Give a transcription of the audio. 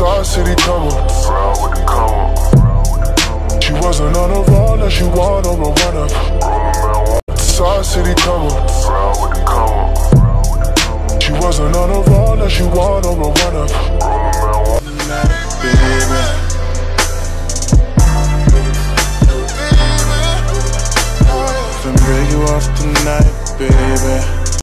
saw a city come up. She wasn't on a roll, now she want on a run-up. Saw a city come up. She wasn't on a roll, now she want on a run-up. Baby, break you off tonight, baby.